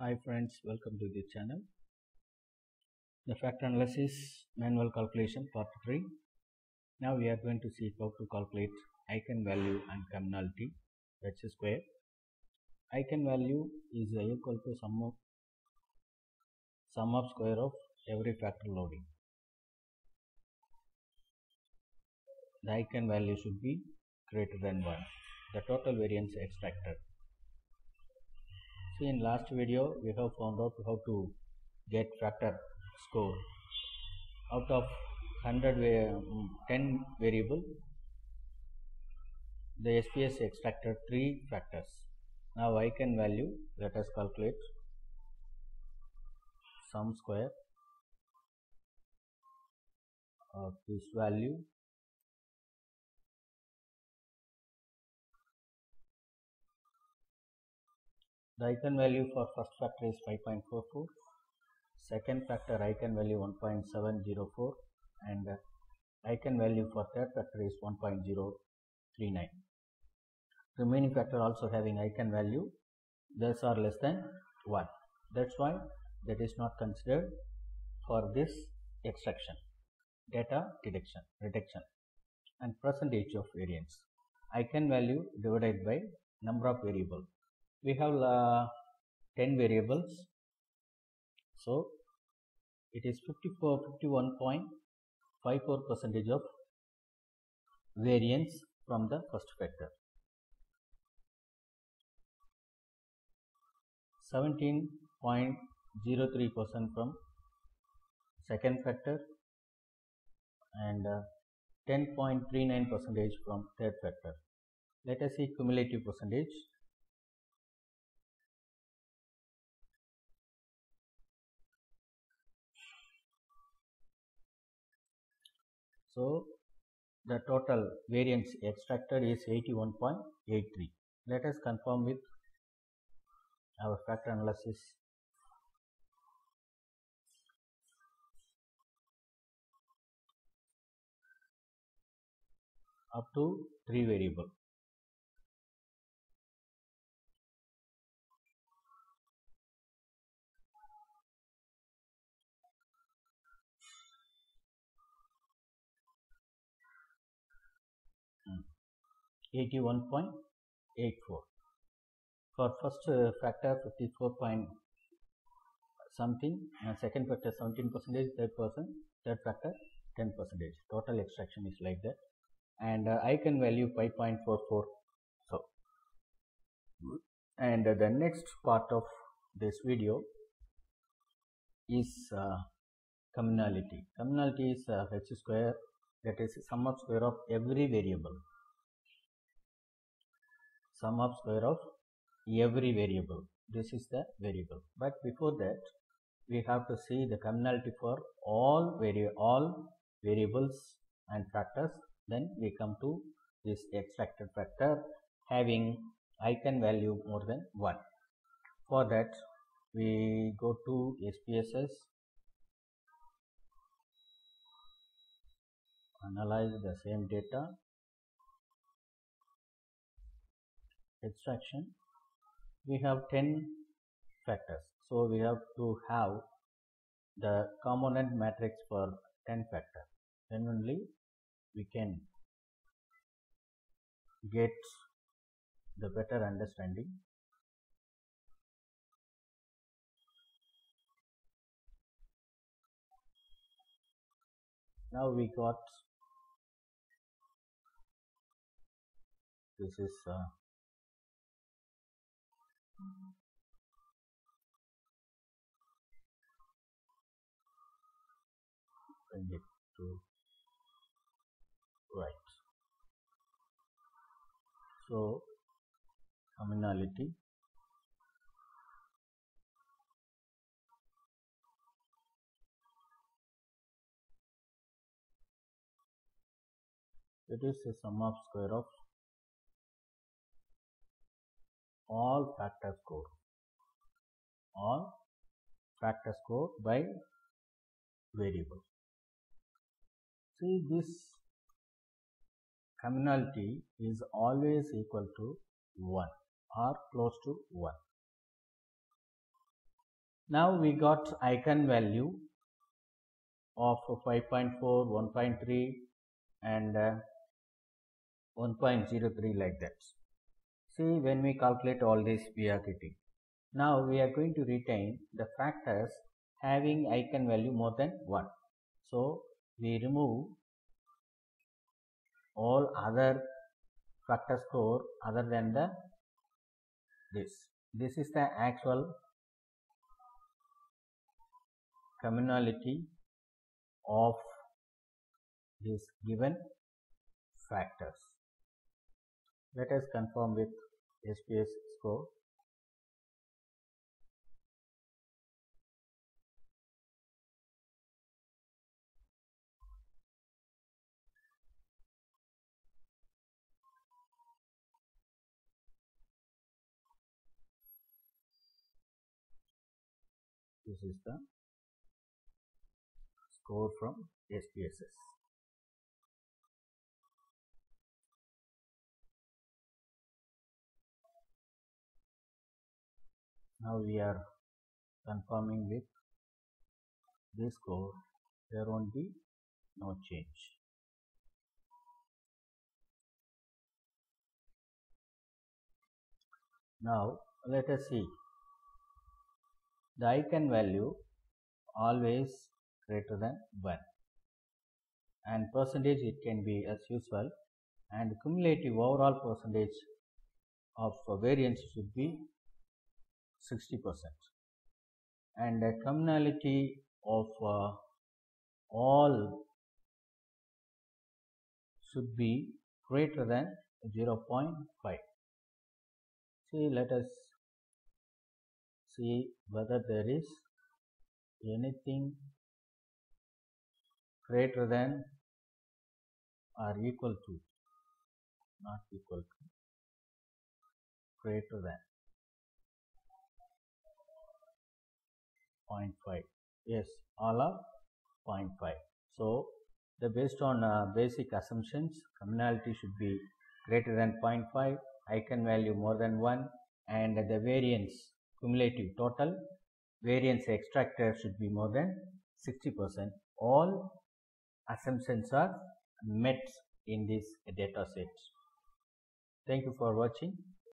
Hi friends, welcome to the channel. The factor analysis manual calculation part 3. Now we are going to see how to calculate eigen value and communality, that's a square. Eigen value is equal to sum of square of every factor loading. The eigen value should be greater than 1. The total variance extracted. So in last video we have found out how to get factor score. Out of 10 variable, the SPS extracted 3 factors. Now eigen value, let us calculate sum square of this value . The eigen value for first factor is 5.44, second factor eigen value 1.704, and eigen value for third factor is 1.039. Remaining factor also having eigen value, those are less than 1. That's why that is not considered for this extraction, data reduction, and percentage of variance. Eigen value divided by number of variables. We have 10 variables, so it is 51.54% of variance from the first factor. 17.03% from second factor and 10.39% from third factor. Let us see cumulative percentage. So the total variance extracted is 81.83. Let us confirm with our factor analysis. Up to 3 variables. (81.84) for first factor 54 point something, and second factor 17%, third factor 10%. Total extraction is like that, and eigen value 5.44. So, and the next part of this video is communality. Communality is h square, that is sum of square of every variable. Sum of square of every variable, this is the variable. But before that we have to see the communality for all variables and factors. Then we come to this extracted factor having eigen value more than 1. For that we go to SPSS, analyze the same data, extraction. We have 10 factors, so we have to have the component matrix for 10 factors. Then only we can get the better understanding. Now we got this is bring it to right. So communality it is the sum of square of all factor score by variable. See, this communality is always equal to 1 or close to 1. Now we got Eigen value of 5.4, 1.3 and 1.03 like that. See, when we calculate all this we are getting. Now we are going to retain the factors having Eigen value more than 1. So we remove all other factor score other than the this. This is the actual communality of these given factors. Let us confirm with SPS score. This is the score from SPSS. Now we are confirming with this score. There won't be no change. Now let us see. The Eigen value always greater than 1 and percentage it can be as usual, and cumulative overall percentage of variance should be 60%, and the communality of all should be greater than 0.5. See, let us see whether there is anything greater than or equal to, not equal to, greater than 0.5. Yes, all are 0.5. So the based on basic assumptions, communality should be greater than 0.5, Eigen value more than 1, and the variance, cumulative total variance extracted should be more than 60%. All assumptions are met in this data set. Thank you for watching.